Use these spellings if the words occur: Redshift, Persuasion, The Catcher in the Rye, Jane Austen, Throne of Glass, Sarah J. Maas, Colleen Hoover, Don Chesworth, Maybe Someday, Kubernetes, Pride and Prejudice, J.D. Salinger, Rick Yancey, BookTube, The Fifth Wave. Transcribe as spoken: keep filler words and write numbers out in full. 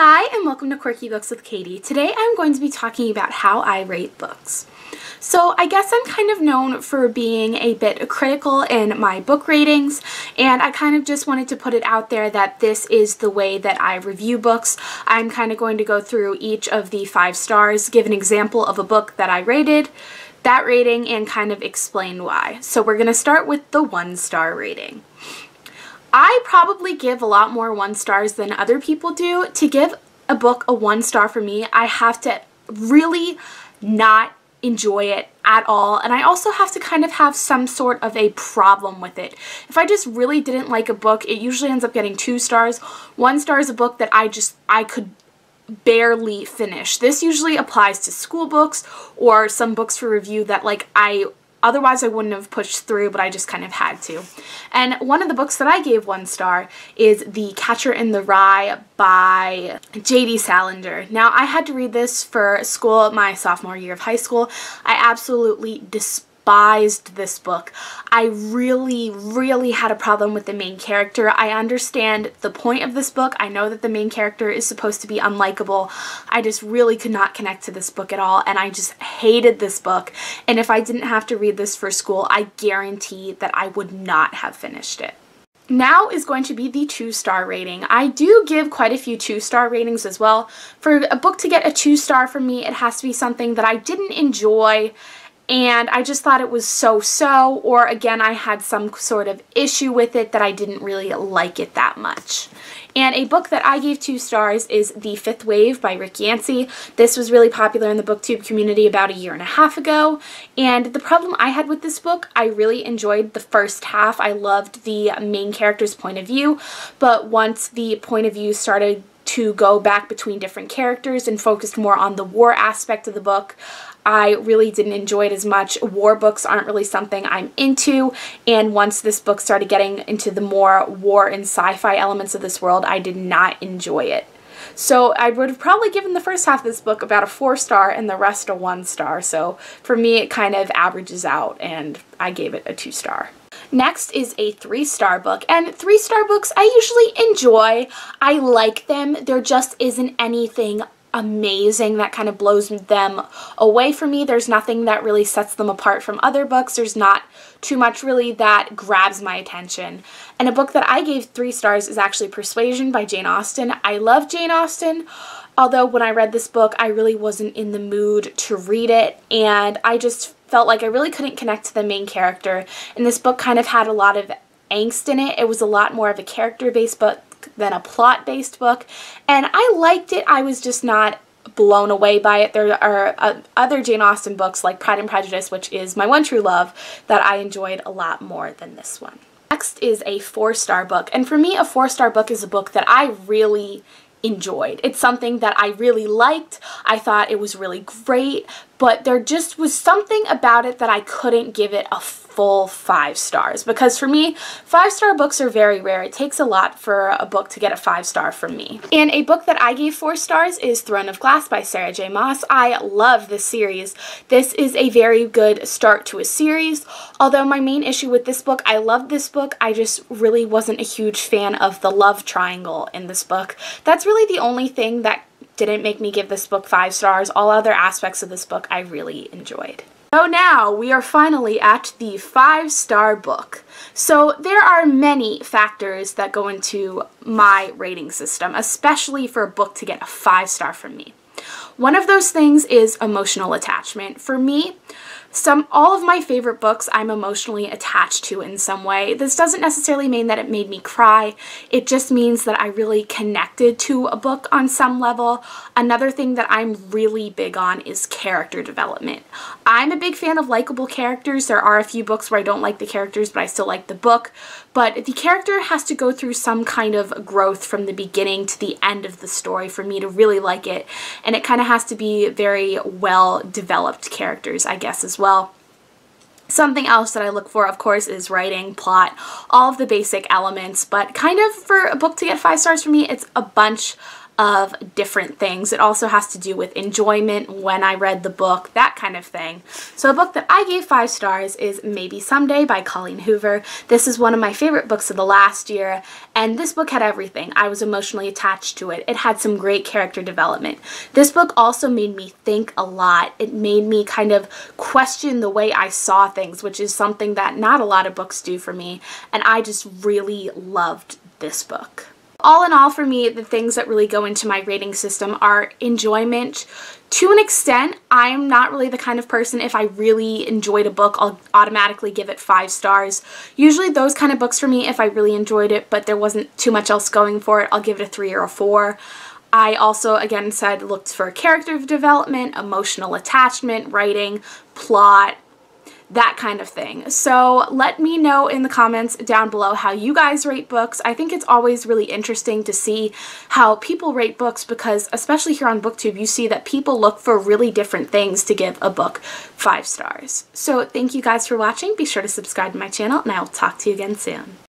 Hi, and welcome to Quirky Books with Katie. Today I'm going to be talking about how I rate books. So I guess I'm kind of known for being a bit critical in my book ratings, and I kind of just wanted to put it out there that this is the way that I review books. I'm kind of going to go through each of the five stars, give an example of a book that I rated, that rating, and kind of explain why. So we're going to start with the one-star rating. I probably give a lot more one stars than other people do. To give a book a one star for me, I have to really not enjoy it at all, and I also have to kind of have some sort of a problem with it. If I just really didn't like a book, it usually ends up getting two stars. One star is a book that I just, I could barely finish. This usually applies to school books or some books for review that like I Otherwise, I wouldn't have pushed through, but I just kind of had to. And one of the books that I gave one star is The Catcher in the Rye by J D Salinger. Now, I had to read this for school my sophomore year of high school. I absolutely despised Despised this book. I really, really had a problem with the main character. I understand the point of this book. I know that the main character is supposed to be unlikable. I just really could not connect to this book at all, and I just hated this book. And if I didn't have to read this for school, I guarantee that I would not have finished it. Now is going to be the two-star rating. I do give quite a few two-star ratings as well. For a book to get a two-star from me, it has to be something that I didn't enjoy and I just thought it was so-so, or again, I had some sort of issue with it that I didn't really like it that much. And a book that I gave two stars is The Fifth Wave by Rick Yancey. This was really popular in the BookTube community about a year and a half ago, and the problem I had with this book, I really enjoyed the first half. I loved the main character's point of view, but once the point of view started to go back between different characters and focused more on the war aspect of the book, I really didn't enjoy it as much. War books aren't really something I'm into, and once this book started getting into the more war and sci-fi elements of this world, I did not enjoy it. So I would have probably given the first half of this book about a four star and the rest a one star. So for me, it kind of averages out, and I gave it a two star. Next is a three-star book, and three-star books I usually enjoy. I like them. There just isn't anything amazing that kind of blows them away from me. There's nothing that really sets them apart from other books. There's not too much really that grabs my attention. And a book that I gave three stars is actually Persuasion by Jane Austen. I love Jane Austen, although when I read this book, I really wasn't in the mood to read it, and I just felt like I really couldn't connect to the main character, and this book kind of had a lot of angst in it. It was a lot more of a character-based book than a plot-based book, and I liked it. I was just not blown away by it. There are uh, other Jane Austen books like Pride and Prejudice, which is my one true love, that I enjoyed a lot more than this one. Next is a four-star book, and for me, a four-star book is a book that I really enjoyed. It's something that I really liked. I thought it was really great, but there just was something about it that I couldn't give it a full five stars, because for me, five-star books are very rare. It takes a lot for a book to get a five-star from me. And a book that I gave four stars is Throne of Glass by Sarah J. Maas. I love this series. This is a very good start to a series, although my main issue with this book, I loved this book, I just really wasn't a huge fan of the love triangle in this book. That's really the only thing that didn't make me give this book five stars. All other aspects of this book I really enjoyed. So now we are finally at the five-star book. So there are many factors that go into my rating system, especially for a book to get a five-star from me. One of those things is emotional attachment. For me, Some, all of my favorite books I'm emotionally attached to in some way. This doesn't necessarily mean that it made me cry. It just means that I really connected to a book on some level. Another thing that I'm really big on is character development. I'm a big fan of likable characters. There are a few books where I don't like the characters, but I still like the book. But the character has to go through some kind of growth from the beginning to the end of the story for me to really like it. And it kind of has to be very well-developed characters, I guess, is well. Something else that I look for, of course, is writing, plot, all of the basic elements, but kind of for a book to get five stars for me, it's a bunch of different things. It also has to do with enjoyment, when I read the book, that kind of thing. So a book that I gave five stars is Maybe Someday by Colleen Hoover. This is one of my favorite books of the last year, and this book had everything. I was emotionally attached to it. It had some great character development. This book also made me think a lot. It made me kind of question the way I saw things, which is something that not a lot of books do for me, and I just really loved this book. All in all, for me, the things that really go into my rating system are enjoyment. To an extent, I'm not really the kind of person, if I really enjoyed a book, I'll automatically give it five stars. Usually those kind of books for me, if I really enjoyed it, but there wasn't too much else going for it, I'll give it a three or a four. I also, again, said looked for character development, emotional attachment, writing, plot, that kind of thing. So let me know in the comments down below how you guys rate books. I think it's always really interesting to see how people rate books, because especially here on BookTube, you see that people look for really different things to give a book five stars. So thank you guys for watching. Be sure to subscribe to my channel, and I will talk to you again soon.